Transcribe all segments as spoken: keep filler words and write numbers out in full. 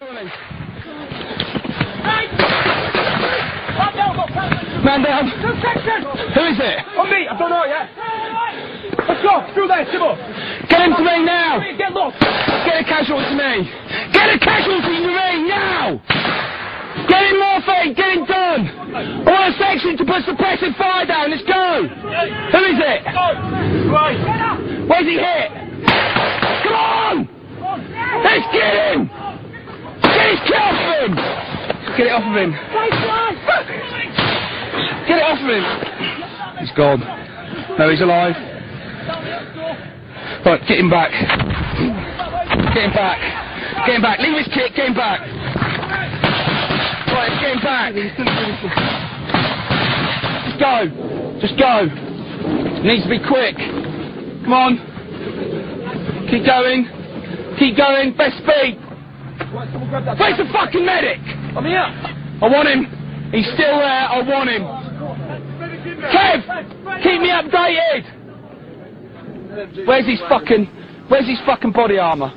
Man down. Who is it? On me. I don't know yet. Let's go. Through there, Timo. Get him to me now. Get lost. Get a casual to me. Get a casualty to me now. Get him more feet. Get him done. I want a section to put suppressive fire down. Let's go. Who is it? Right. Where's he hit? Come on. Let's get him. Get his kill off of him. Get it off of him. Get it off of him. He's gone. No, he's alive. Right, get him back. Get him back. Get him back. Leave his kick. Get him back. Right, get him back. Just go. Just go. It needs to be quick. Come on. Keep going. Keep going. Best speed. Where's the fucking medic? I'm here. I want him. He's still there. I want him. Kev, keep me updated. Where's his fucking, where's his fucking body armour?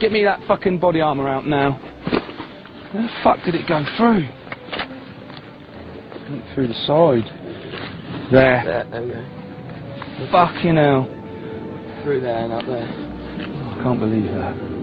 Get me that fucking body armour out now. Where the fuck did it go through? Went through the side. There. There, there we go. Fucking hell. Through there and up there. I can't believe that.